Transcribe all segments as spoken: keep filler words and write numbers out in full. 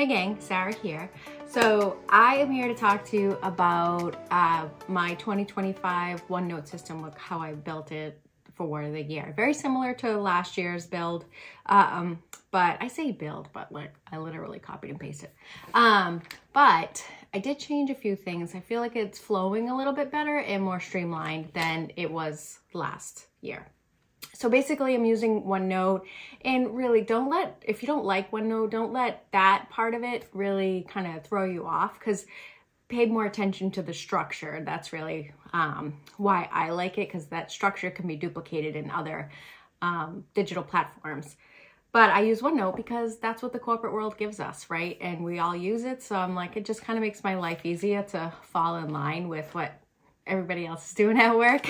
Hey gang, Sarah here. So I am here to talk to you about uh, my twenty twenty-five OneNote system, with how I built it for the year. Very similar to last year's build, um, but I say build, but like I literally copied and pasted. Um, but I did change a few things. I feel like it's flowing a little bit better and more streamlined than it was last year. So basically I'm using OneNote, and really don't let, if you don't like OneNote, don't let that part of it really kind of throw you off, because pay more attention to the structure. That's really um, why I like it, because that structure can be duplicated in other um, digital platforms. But I use OneNote because that's what the corporate world gives us, right? And we all use it. So I'm like, it just kind of makes my life easier to fall in line with what everybody else is doing at work.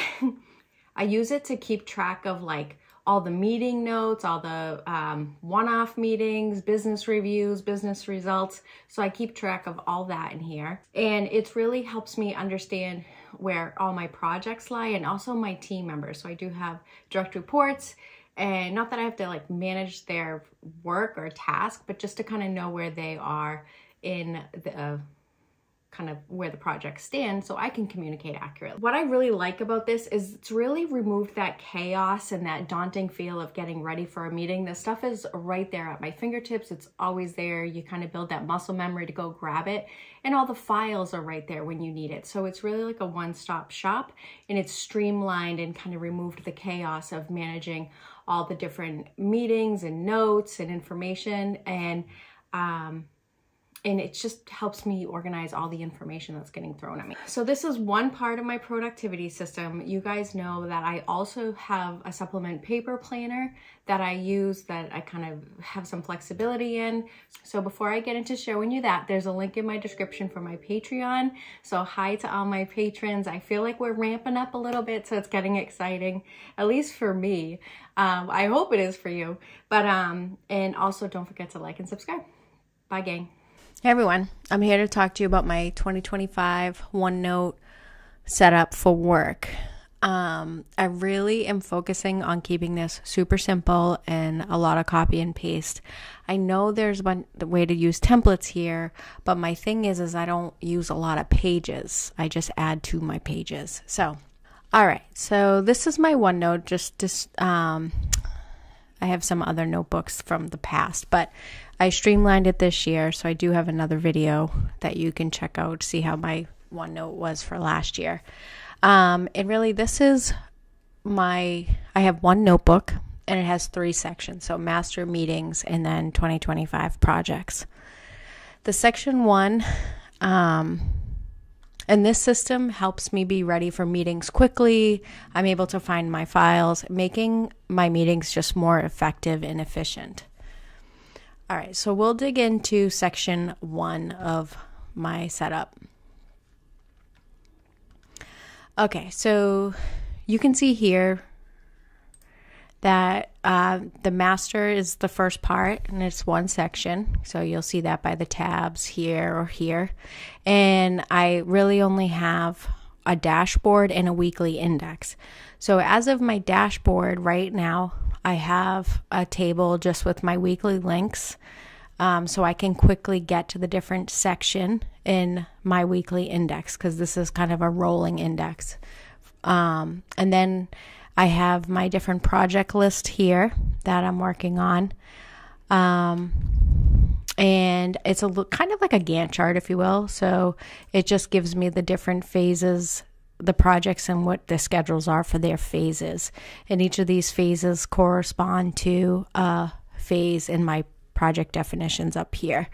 I use it to keep track of like all the meeting notes, all the um, one-off meetings, business reviews, business results. So I keep track of all that in here. And it really helps me understand where all my projects lie, and also my team members. So I do have direct reports, and not that I have to like manage their work or task, but just to kind of know where they are in the uh, kind of where the projects stand, so I can communicate accurately. What I really like about this is it's really removed that chaos and that daunting feel of getting ready for a meeting. This stuff is right there at my fingertips. It's always there. You kind of build that muscle memory to go grab it, and all the files are right there when you need it. So it's really like a one-stop shop, and it's streamlined and kind of removed the chaos of managing all the different meetings and notes and information, and um, And it just helps me organize all the information that's getting thrown at me. So this is one part of my productivity system. You guys know that I also have a supplement paper planner that I use, that I kind of have some flexibility in. So before I get into showing you that, there's a link in my description for my Patreon. So hi to all my patrons. I feel like we're ramping up a little bit, so it's getting exciting, at least for me. Um, I hope it is for you. But um, and also don't forget to like and subscribe. Bye, gang. Hey everyone, I'm here to talk to you about my twenty twenty-five OneNote setup for work. Um, I really am focusing on keeping this super simple and a lot of copy and paste. I know there's a way to use templates here, but my thing is, is I don't use a lot of pages. I just add to my pages. So, all right, so this is my OneNote. Just, just um, I have some other notebooks from the past, but I streamlined it this year, so I do have another video that you can check out to see how my OneNote was for last year. Um, and really, this is my, I have one notebook, and it has three sections, so master meetings and then twenty twenty-five projects. The section one, um, and this system helps me be ready for meetings quickly. I'm able to find my files, making my meetings just more effective and efficient. All right, so we'll dig into section one of my setup. Okay, so you can see here that uh, the master is the first part, and it's one section. So you'll see that by the tabs here or here. And I really only have a dashboard and a weekly index. So as of my dashboard right now, I have a table just with my weekly links, um, so I can quickly get to the different section in my weekly index, because this is kind of a rolling index. Um, and then I have my different project list here that I'm working on. Um, and it's a look, kind of like a Gantt chart, if you will. So it just gives me the different phases, the projects, and what the schedules are for their phases. And each of these phases correspond to a phase in my project definitions up here.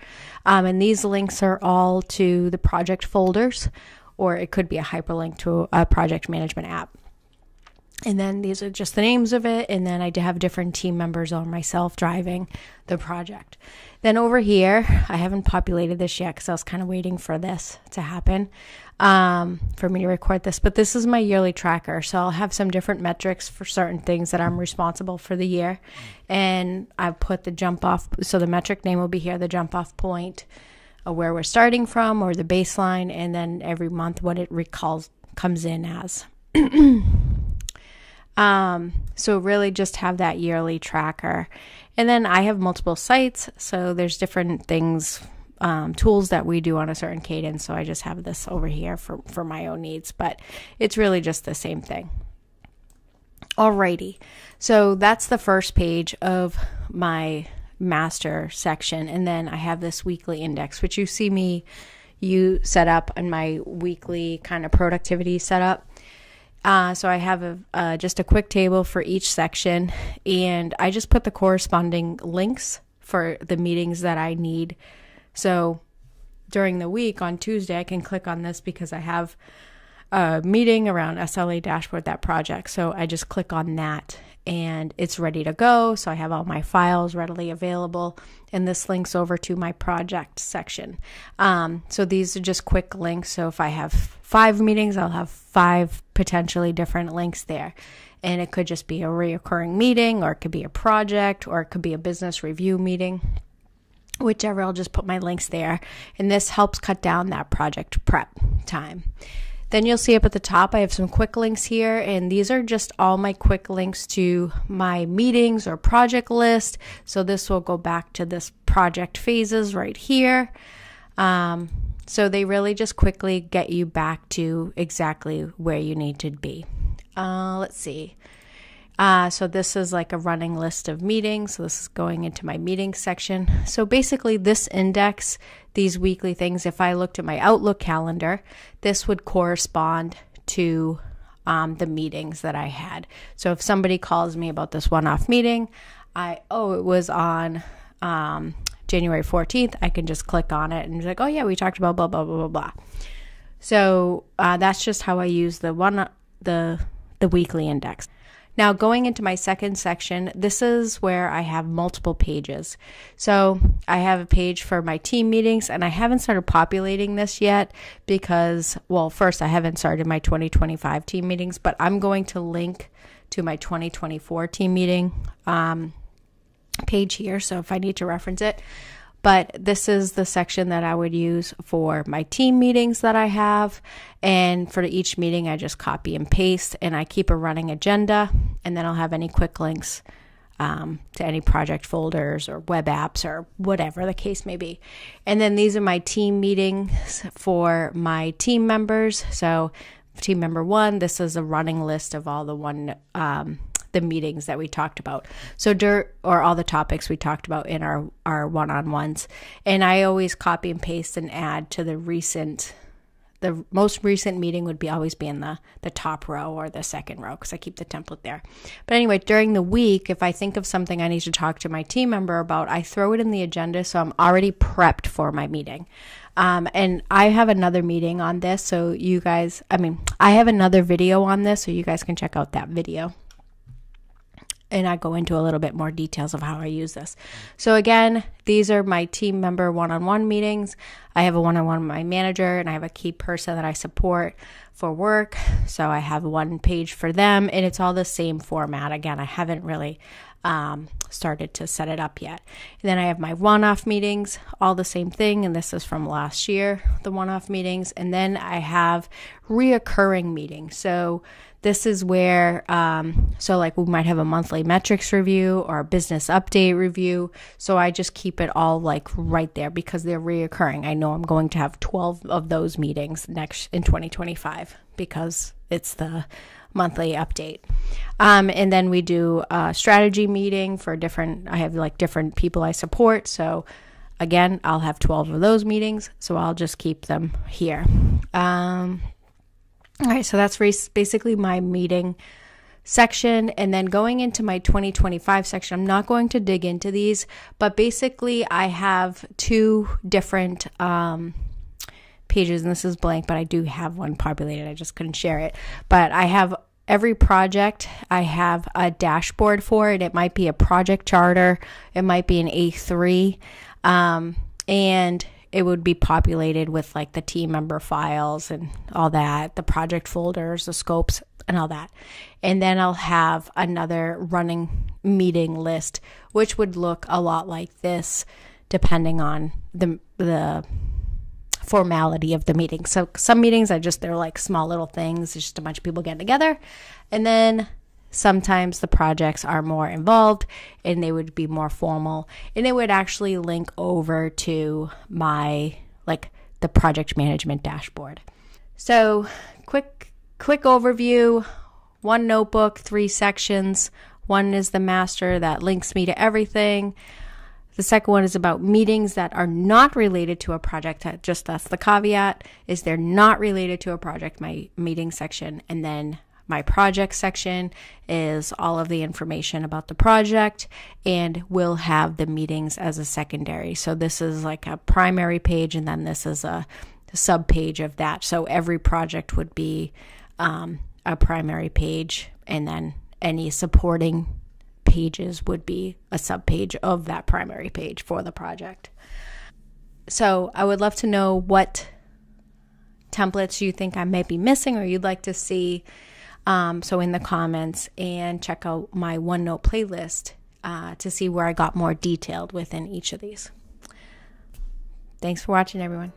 Um, and these links are all to the project folders, or it could be a hyperlink to a project management app. And then these are just the names of it. And then I do have different team members or myself driving the project. Then over here, I haven't populated this yet because I was kind of waiting for this to happen um, for me to record this. But this is my yearly tracker. So I'll have some different metrics for certain things that I'm responsible for the year. And I've put the jump off. So the metric name will be here, the jump off point, where we're starting from, or the baseline. And then every month what it recalls comes in as. Um, so really just have that yearly tracker. And then I have multiple sites, so there's different things um, tools that we do on a certain cadence. So I just have this over here for, for my own needs, but it's really just the same thing. Alrighty, so that's the first page of my master section. And then I have this weekly index, which you see me you set up in my weekly kind of productivity setup. Uh, so I have a, uh, just a quick table for each section, and I just put the corresponding links for the meetings that I need. So during the week on Tuesday, I can click on this because I have a meeting around S L A dashboard, that project. So I just click on that and it's ready to go. So I have all my files readily available, and this links over to my project section. Um, so these are just quick links. So if I have five meetings, I'll have five potentially different links there. And it could just be a reoccurring meeting, or it could be a project, or it could be a business review meeting, whichever. I'll just put my links there. And this helps cut down that project prep time. Then you'll see up at the top, I have some quick links here, and these are just all my quick links to my meetings or project list. So this will go back to this project phases right here. Um, so they really just quickly get you back to exactly where you need to be. Uh, let's see. Uh, so this is like a running list of meetings. So this is going into my meeting section. So basically this index, these weekly things, if I looked at my Outlook calendar, this would correspond to um, the meetings that I had. So if somebody calls me about this one-off meeting, I, oh, it was on um, January fourteenth, I can just click on it and be like, oh yeah, we talked about blah, blah, blah, blah, blah. So uh, that's just how I use the one, the, the weekly index. Now going into my second section, this is where I have multiple pages. So I have a page for my team meetings, and I haven't started populating this yet because, well, first I haven't started my twenty twenty-five team meetings, but I'm going to link to my twenty twenty-four team meeting um, page here, so if I need to reference it. But this is the section that I would use for my team meetings that I have. And for each meeting, I just copy and paste, and I keep a running agenda. And then I'll have any quick links um, to any project folders or web apps or whatever the case may be. And then these are my team meetings for my team members. So team member one, this is a running list of all the one um the meetings that we talked about, so dirt or all the topics we talked about in our our one-on-ones. And I always copy and paste and add to the recent, the most recent meeting would be always be in the the top row or the second row, because I keep the template there. But anyway, during the week, if I think of something I need to talk to my team member about, I throw it in the agenda, so I'm already prepped for my meeting. Um, and I have another meeting on this, so you guys, I mean, I have another video on this, so you guys can check out that video. And I go into a little bit more details of how I use this. So again, these are my team member one-on-one meetings. I have a one-on-one with my manager, and I have a key person that I support for work. So I have one page for them, and it's all the same format. Again, I haven't really um, started to set it up yet. And then I have my one-off meetings, all the same thing. And this is from last year, the one-off meetings. And then I have reoccurring meetings. So this is where, um, so like we might have a monthly metrics review or a business update review. So I just keep it all like right there because they're reoccurring. I know I'm going to have twelve of those meetings next in twenty twenty-five because it's the monthly update. Um, and then we do a strategy meeting for different, I have like different people I support. So again, I'll have twelve of those meetings. So I'll just keep them here. Um, All right, so that's basically my meeting section. And then going into my twenty twenty-five section, I'm not going to dig into these, but basically I have two different um, pages, and this is blank, but I do have one populated. I just couldn't share it. But I have every project I have a dashboard for it. It might be a project charter. It might be an A three. Um, and it would be populated with like the team member files and all that, the project folders, the scopes and all that. And then I'll have another running meeting list, which would look a lot like this depending on the, the formality of the meeting. So some meetings I just, they're like small little things. It's just a bunch of people getting together. And then Sometimes the projects are more involved and they would be more formal, and it would actually link over to my, like, the project management dashboard. So quick, quick overview, one notebook, three sections. One is the master that links me to everything. The second one is about meetings that are not related to a project. Just that's the caveat, is they're not related to a project, my meeting section. And then my project section is all of the information about the project, and we'll have the meetings as a secondary. So this is like a primary page, and then this is a sub page of that. So every project would be um, a primary page, and then any supporting pages would be a sub page of that primary page for the project. So I would love to know what templates you think I might be missing or you'd like to see. Um, so in the comments, and check out my OneNote playlist uh, to see where I got more detailed within each of these. Thanks for watching, everyone.